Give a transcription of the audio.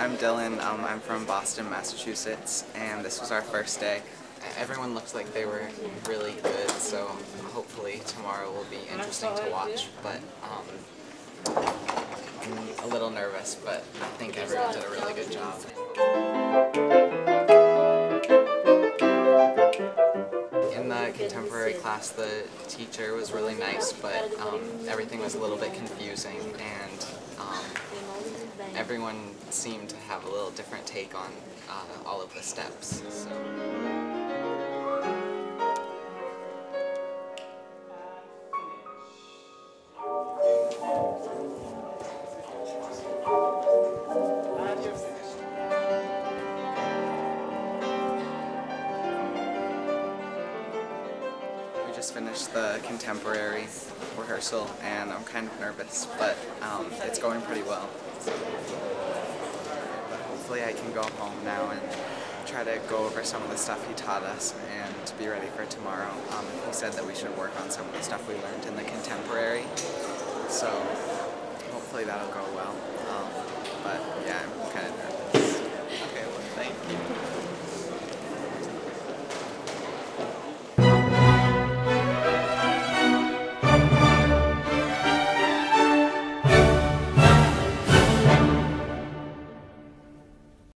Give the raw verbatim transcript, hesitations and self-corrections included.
I'm Dylan. Um, I'm from Boston, Massachusetts, and this was our first day. Everyone looked like they were really good, so hopefully tomorrow will be interesting to watch. But um, I'm a little nervous, but I think everyone did a really good job. In the contemporary class, the teacher was really nice, but um, everything was a little bit confusing, and um, everyone seemed to have a little different take on uh, all of the steps. So. I just finished the contemporary rehearsal and I'm kind of nervous, but um, it's going pretty well. Hopefully I can go home now and try to go over some of the stuff he taught us and be ready for tomorrow. Um, he said that we should work on some of the stuff we learned in the contemporary, so hopefully that'll go well. Um, but yeah, I'm kind of nervous. Okay, well, thank you.